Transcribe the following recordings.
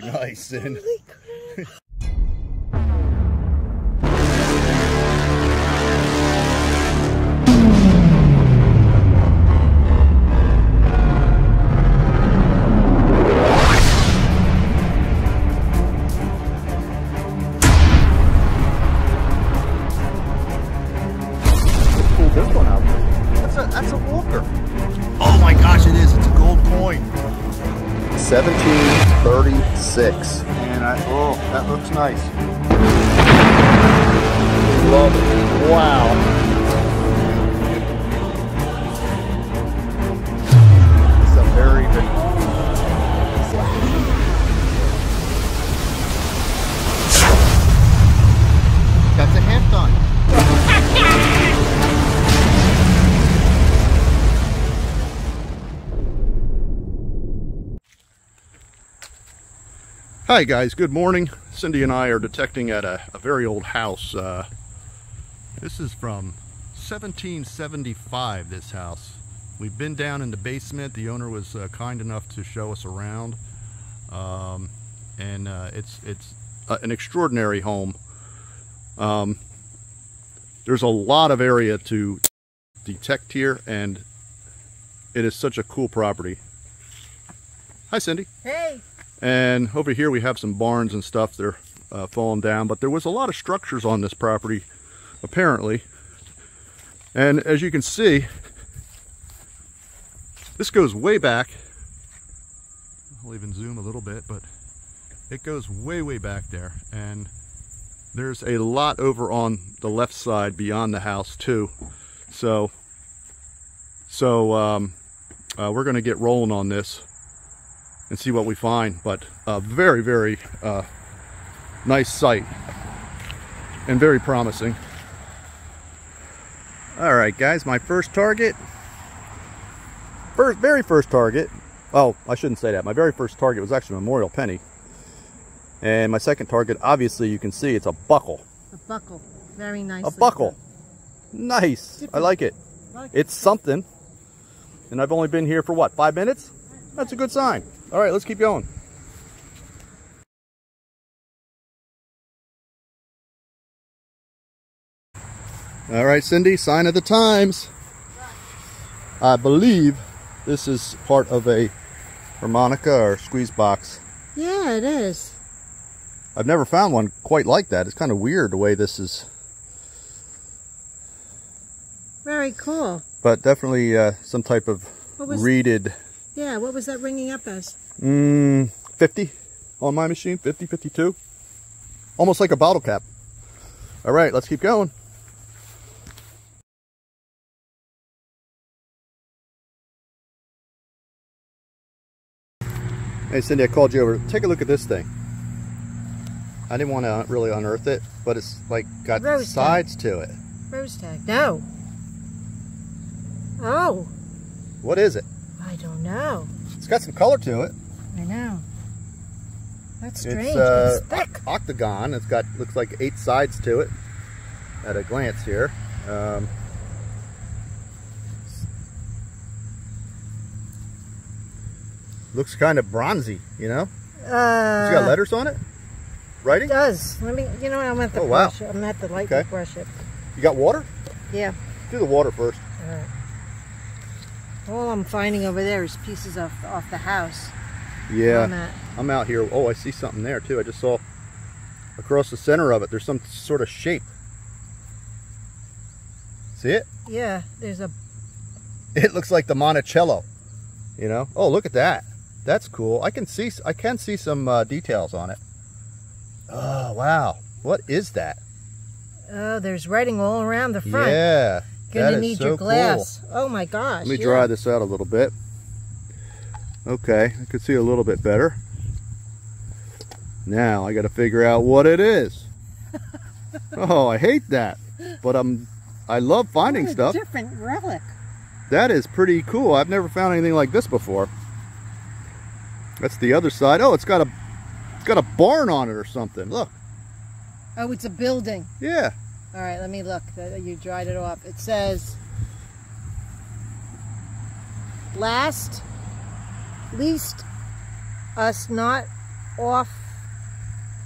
very nice. And holy crap. That's a walker. Oh my gosh, it is. It's a gold coin. 1736. And oh, that looks nice. Love it. Wow. It's a very big. That's a half done. Hi guys, good morning. Cindy and I are detecting at a very old house. This is from 1775, this house. We've been down in the basement. The owner was kind enough to show us around. It's an extraordinary home. There's a lot of area to detect here, and it is such a cool property. Hi Cindy. Hey. And over here we have some barns and stuff. They're falling down, but there was a lot of structures on this property, apparently. And as you can see, this goes way back. I'll even zoom a little bit, but it goes way, way back there. And there's a lot over on the left side beyond the house too. So we're gonna get rolling on this and see what we find, but a very, very nice site and very promising. All right, guys, my first target, very first target. Oh, I shouldn't say that. My very first target was actually a memorial penny, and my second target, obviously, you can see it's a buckle. A buckle, very nice. A buckle, nice. Different. I like it. It's something, and I've only been here for what, 5 minutes? That's a good sign. All right, let's keep going. All right, Cindy, sign of the times. I believe this is part of a harmonica or squeeze box. Yeah, it is. I've never found one quite like that. It's kind of weird the way this is. Very cool. But definitely some type of reeded. Yeah, what was that ringing up as? 50 on my machine, 50, 52. Almost like a bottle cap. All right, let's keep going. Hey, Cindy, I called you over. Take a look at this thing. I didn't want to really unearth it, but it's like got sides to it. Rose tag, no. Oh. What is it? I don't know. It's got some color to it. I know. That's strange. It's thick. Octagon. It's got, looks like 8 sides to it at a glance here. Looks kind of bronzy, you know? It's got letters on it? Writing? It does. Let me, you know what, I'm at the brush. Wow. I'm at the light to brush it. You got water? Yeah. Do the water first. All right. All I'm finding over there is pieces off the house. Yeah, I'm out here. Oh, I see something there too. I just saw across the center of it. There's some sort of shape. See it? Yeah, there's a... It looks like the Monticello, you know? Oh, look at that. That's cool. I can see some details on it. Oh, wow. What is that? Oh, there's writing all around the front. Yeah. Gonna need your glass. Cool. Oh my gosh. Let me dry this out a little bit. Okay, I could see a little bit better. Now I gotta figure out what it is. Oh, I hate that. But I love finding stuff. Different relic. That is pretty cool. I've never found anything like this before. That's the other side. Oh, it's got a barn on it or something. Look. Oh, it's a building. Yeah. All right, let me look. You dried it off. It says, last, least, us not off.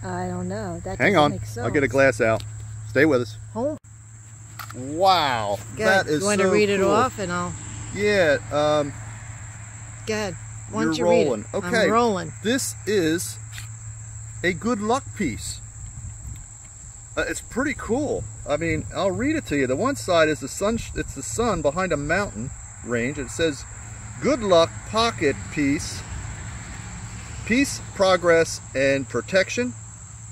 I don't know. That hang on. Make sense. I'll get a glass out. Stay with us. Home. Wow. Good. That is so cool. You want to read it off and I'll... Yeah. Good. Once you're rolling. Read it. Okay. I'm rolling. This is a good luck piece. It's pretty cool. I mean, I'll read it to you. The one side is the sun. It's the sun behind a mountain range. It says, "Good luck pocket piece. Peace, progress, and protection."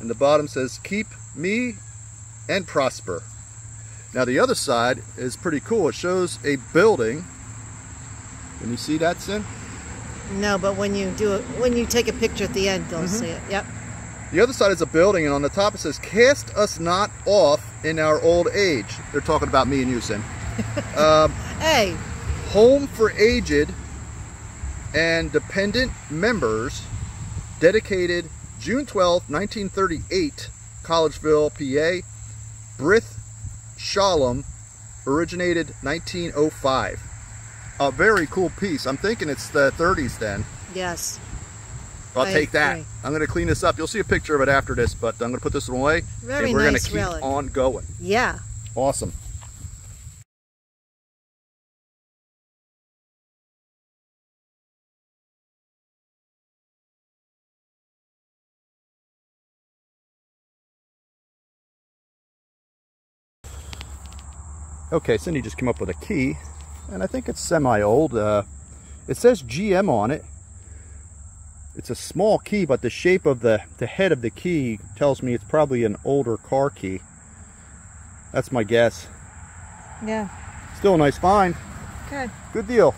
And the bottom says, "Keep me and prosper." Now the other side is pretty cool. It shows a building. Can you see that, Sin? No, but when you do it, when you take a picture at the end, they'll see it. Yep. The other side is a building, and on the top it says, "Cast us not off in our old age." They're talking about me and you, Sin. Hey. Home for aged and dependent members, dedicated June 12, 1938, Collegeville, PA. Brith Shalom, originated 1905. A very cool piece. I'm thinking it's the 30s then. Yes. I'll take that. Right. I'm going to clean this up. You'll see a picture of it after this, but I'm going to put this one away. Very and we're nice going to keep relic. On going. Yeah. Awesome. Okay, Cindy just came up with a key, and I think it's semi-old. It says GM on it. It's a small key, but the shape of the head of the key tells me it's probably an older car key. That's my guess. Yeah. Still a nice find. Good. Good deal.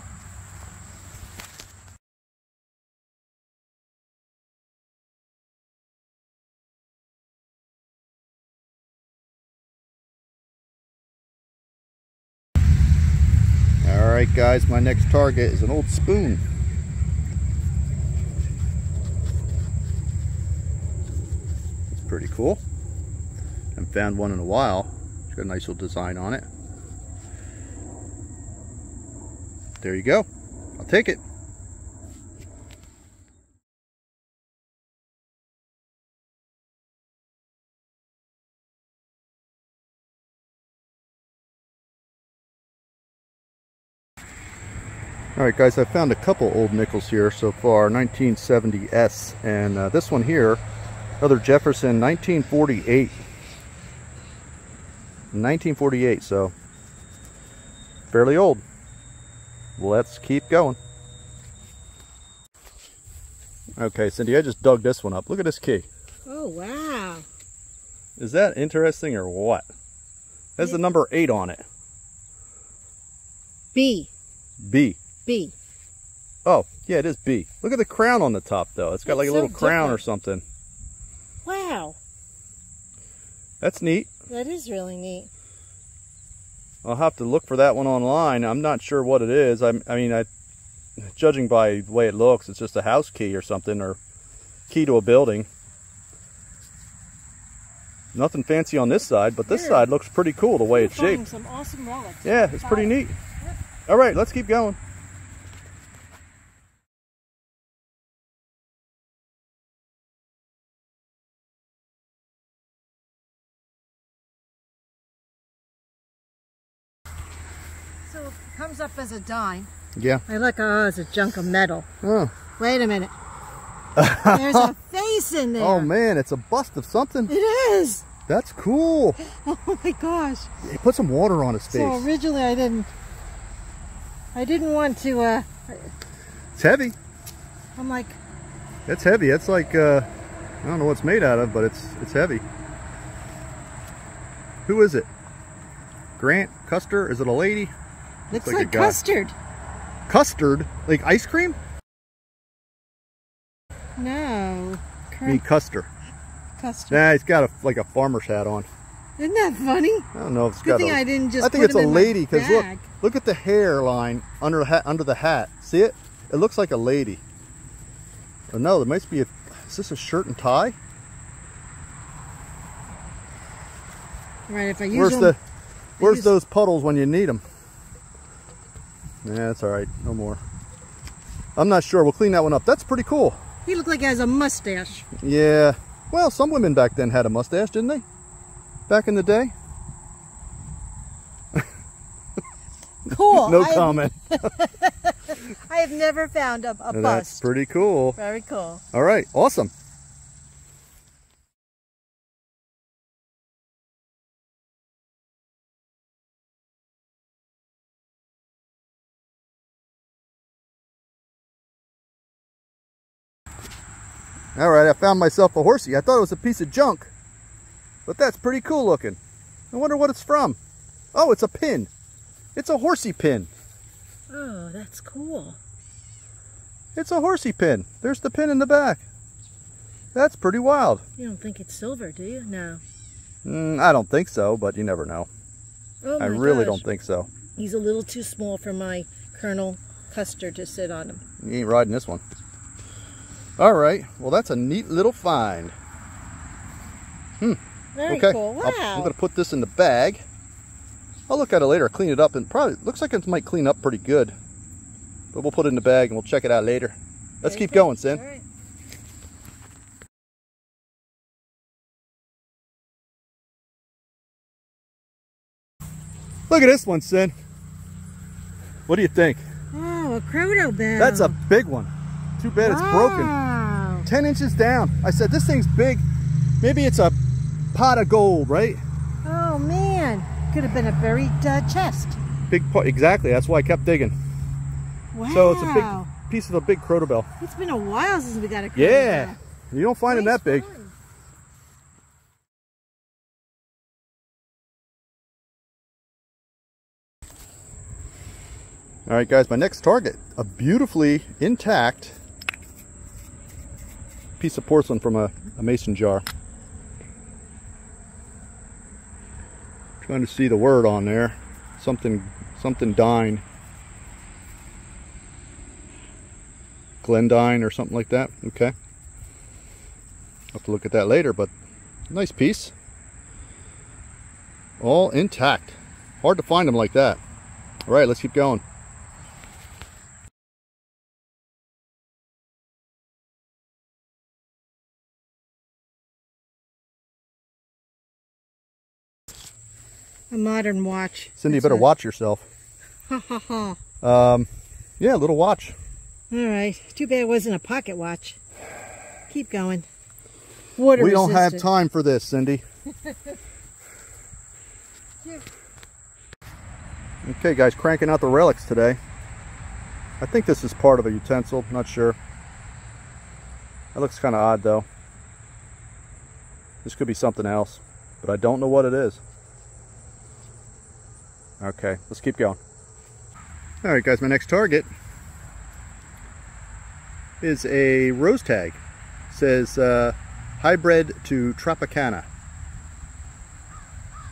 All right, guys, my next target is an old spoon. Pretty cool. Haven't found one in a while. It's got a nice little design on it. There you go. I'll take it. All right, guys, I found a couple old nickels here so far. 1970s, and this one here, another Jefferson, 1948, so fairly old. Let's keep going. Okay, Cindy, I just dug this one up. Look at this key. Oh, wow. Is that interesting or what? That's the number 8 on it. B. B. B. Oh, yeah, it is B. Look at the crown on the top, though. It's got like a little crown or something. Wow. That's neat. That is really neat. I'll have to look for that one online. I'm not sure what it is. I mean, judging by the way it looks, it's just a house key or something, or key to a building. Nothing fancy on this side, but this side looks pretty cool the way it's shaped. Some awesome relics. Yeah, it's pretty neat. All right, let's keep going. Comes up as a dime. Yeah. I look, oh, it's a junk of metal. Oh. Wait a minute. There's a face in there. Oh, man, it's a bust of something. It is. That's cool. Oh, my gosh. They put some water on his face. So originally I didn't want to, It's heavy. I'm like... It's heavy. It's like, I don't know what it's made out of, but it's heavy. Who is it? Grant? Custer? Is it a lady? Looks like custard. Custard? Like ice cream? No. I mean Custer. Custard. Nah, he's got like a farmer's hat on. Isn't that funny? I don't know. It's good thing I didn't just. I think it's a lady because look at the hairline under the hat. See it? It looks like a lady. Oh no, there might be a. Is this a shirt and tie? Right. If I use where's those puddles when you need them? Yeah, that's all right. No more. I'm not sure. We'll clean that one up. That's pretty cool. He looked like he has a mustache. Yeah. Well, some women back then had a mustache, didn't they? Back in the day. Cool. No comment. I have never found a bust. That's pretty cool. Very cool. All right. Awesome. All right, I found myself a horsey. I thought it was a piece of junk, but that's pretty cool looking. I wonder what it's from. Oh, it's a pin. It's a horsey pin. Oh, that's cool. It's a horsey pin. There's the pin in the back. That's pretty wild. You don't think it's silver, do you? No. I don't think so, but you never know. Oh, my gosh. I really don't think so. He's a little too small for my Colonel Custer to sit on him. He ain't riding this one. All right. Well, that's a neat little find. Very cool. Wow. I'm going to put this in the bag. I'll look at it later, clean it up, and probably looks like it might clean up pretty good. But we'll put it in the bag and we'll check it out later. Let's keep going, Sin. All right. Look at this one, Sin. What do you think? Oh, a croto bell. That's a big one. Too bad it's broken. 10 inches down. I said, this thing's big. Maybe it's a pot of gold, right? Oh, man. Could have been a buried chest. Big pot. Exactly. That's why I kept digging. Wow. So it's a big piece of a big crotobell. It's been a while since we got a crotobell. Yeah. You don't find them that big. All right, guys, my next target, a beautifully intact piece of porcelain from a mason jar. Trying to see the word on there. Something dine. Glendine or something like that. Okay. I'll have to look at that later, but nice piece. All intact. Hard to find them like that. All right, let's keep going. A modern watch. Cindy, you better watch yourself. Ha ha ha. Yeah, a little watch. All right. Too bad it wasn't a pocket watch. Keep going. Water resistant. We don't have time for this, Cindy. Here. Okay, guys, cranking out the relics today. I think this is part of a utensil. I'm not sure. That looks kind of odd, though. This could be something else, but I don't know what it is. Okay, let's keep going. All right, guys, my next target is a rose tag. It says hybrid to Tropicana,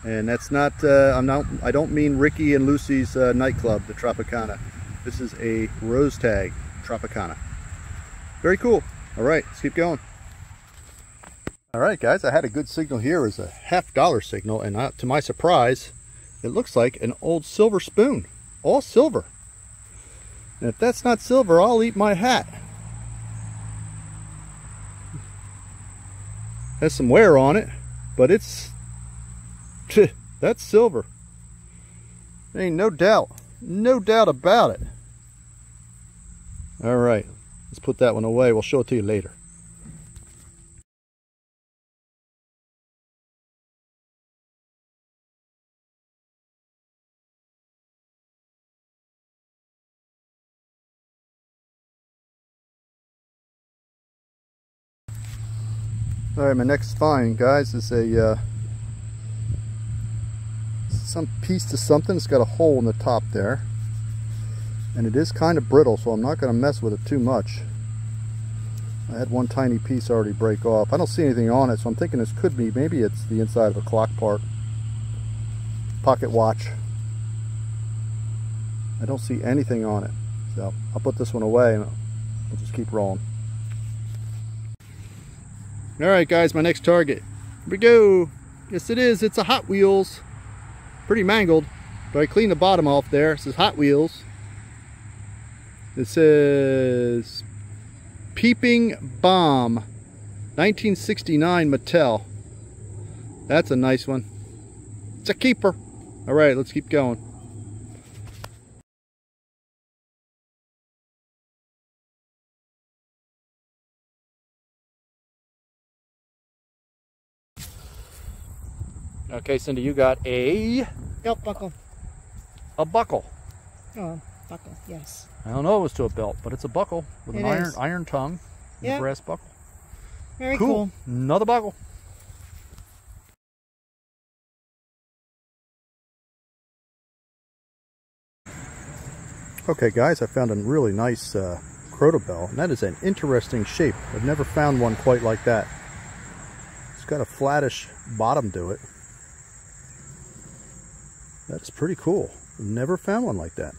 and that's not I don't mean Ricky and Lucy's nightclub, the Tropicana. This is a rose tag Tropicana. Very cool. All right, let's keep going. All right, guys, I had a good signal here. It was a $half-dollar signal, and to my surprise, it looks like an old silver spoon, all silver. And if that's not silver, I'll eat my hat. Has some wear on it, but it's, that's silver. Ain't no doubt, no doubt about it. All right, let's put that one away. We'll show it to you later. All right, my next find, guys, is a some piece to something. It's got a hole in the top there, and it is kind of brittle, so I'm not going to mess with it too much. I had one tiny piece already break off. I don't see anything on it, so I'm thinking this could be, maybe it's the inside of a clock part, pocket watch. I don't see anything on it, so I'll put this one away and we'll just keep rolling. All right, guys, my next target. Here we go. Yes, it is. It's a Hot Wheels. Pretty mangled, but I cleaned the bottom off there. It says Hot Wheels. It says Peeping Bomb, 1969 Mattel. That's a nice one. It's a keeper. All right, let's keep going. Okay, Cindy, you got a... belt buckle. A buckle. Oh, buckle, yes. I don't know it was to a belt, but it's a buckle with an iron tongue and a brass buckle. Very cool. Another buckle. Okay, guys, I found a really nice crotobell, and that is an interesting shape. I've never found one quite like that. It's got a flattish bottom to it. That's pretty cool. Never found one like that.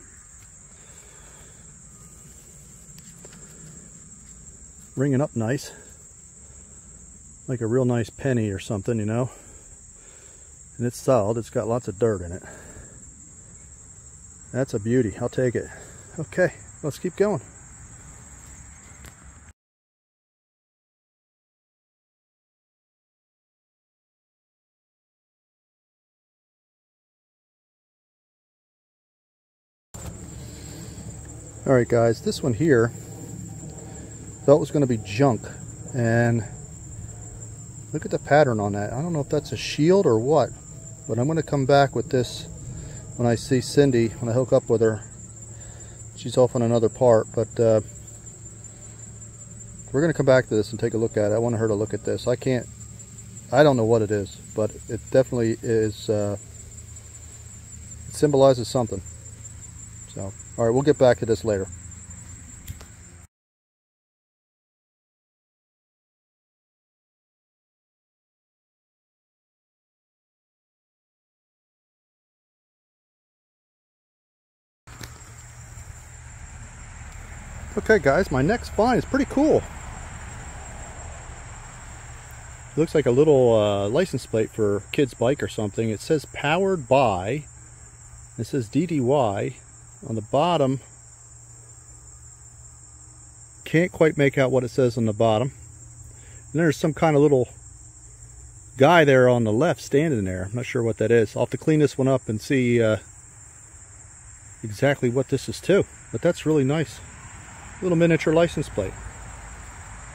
Ringing up nice. Like a real nice penny or something, you know. And it's solid. It's got lots of dirt in it. That's a beauty. I'll take it. Okay, let's keep going. All right, guys, this one here thought was going to be junk, and look at the pattern on that. I don't know if that's a shield or what, but I'm going to come back with this when I see Cindy, when I hook up with her. She's off on another part, but we're going to come back to this and take a look at it. I want her to look at this. I don't know what it is, but it definitely is, it symbolizes something. So, all right, we'll get back to this later. Okay, guys, my next find is pretty cool. It looks like a little license plate for a kid's bike or something. It says powered by, it says DDY. On the bottom, can't quite make out what it says on the bottom. And there's some kind of little guy there on the left standing there. I'm not sure what that is. I'll have to clean this one up and see exactly what this is too. But that's really nice. Little miniature license plate.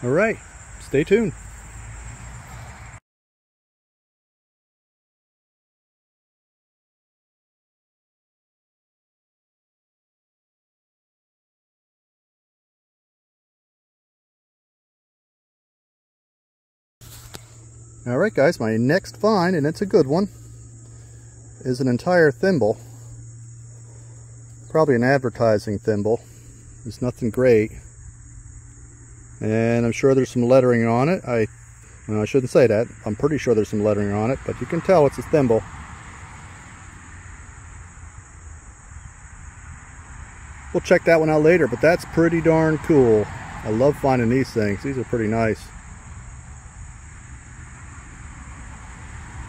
All right, stay tuned. Alright guys, my next find, and it's a good one, is an entire thimble. Probably an advertising thimble. It's nothing great. And I'm sure there's some lettering on it. Well, I shouldn't say that. I'm pretty sure there's some lettering on it, but you can tell it's a thimble. We'll check that one out later, but that's pretty darn cool. I love finding these things. These are pretty nice.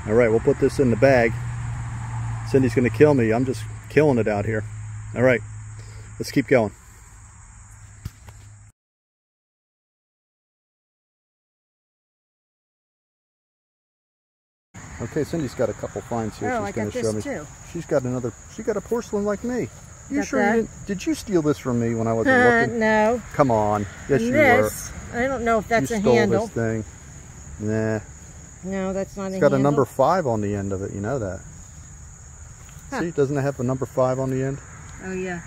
All right, we'll put this in the bag. Cindy's gonna kill me. I'm just killing it out here. All right, let's keep going. Okay, Cindy's got a couple finds here. Oh, she's gonna show me. Too. She's got another. She got a porcelain like me. You got sure that? You didn't? Did you steal this from me when I wasn't looking? No. Come on. Yes, you were. I don't know if that's a handle. You stole this thing. Nah. No, that's not a handle. It's got a number 5 on the end of it. You know that. Huh. See, doesn't it have a number 5 on the end? Oh, yeah.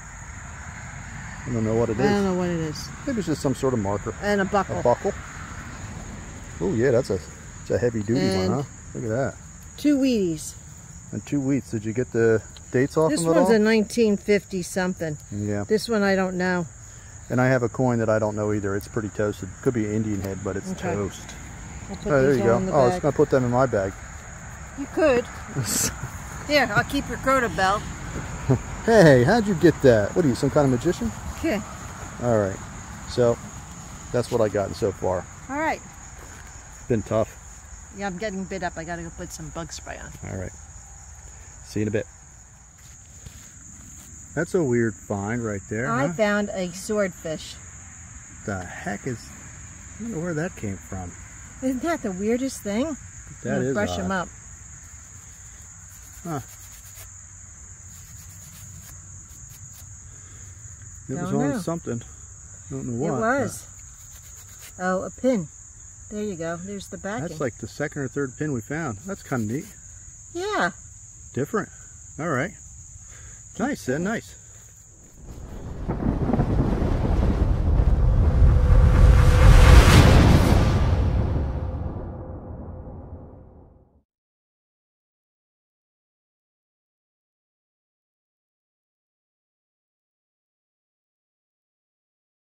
I don't know what it is. I don't know what it is. Maybe it's just some sort of marker. And a buckle. A buckle. Oh, yeah, it's a heavy-duty one, huh? Look at that. 2 Wheaties. And 2 Wheats. Did you get the dates off of them at all? This one's a 1950-something. Yeah. This one I don't know. And I have a coin that I don't know either. It's pretty toasted. Could be Indian head, but it's toast. Oh, there you go. Oh, I was going to put them in my bag. You could. Here, I'll keep your crotobell. Hey, how'd you get that? What are you, some kind of magician? Okay. All right. So, that's what I've gotten so far. All right. Been tough. Yeah, I'm getting bit up. I got to go put some bug spray on. All right. See you in a bit. That's a weird find right there. I found a swordfish. the heck is... I don't know where that came from. Isn't that the weirdest thing? That is brush odd. Them up. Huh. It was on something. I don't know what. It was. Oh, a pin. There you go. There's the backing. That's like the second or third pin we found. That's kind of neat. Yeah. Different. All right. Nice, then. Nice.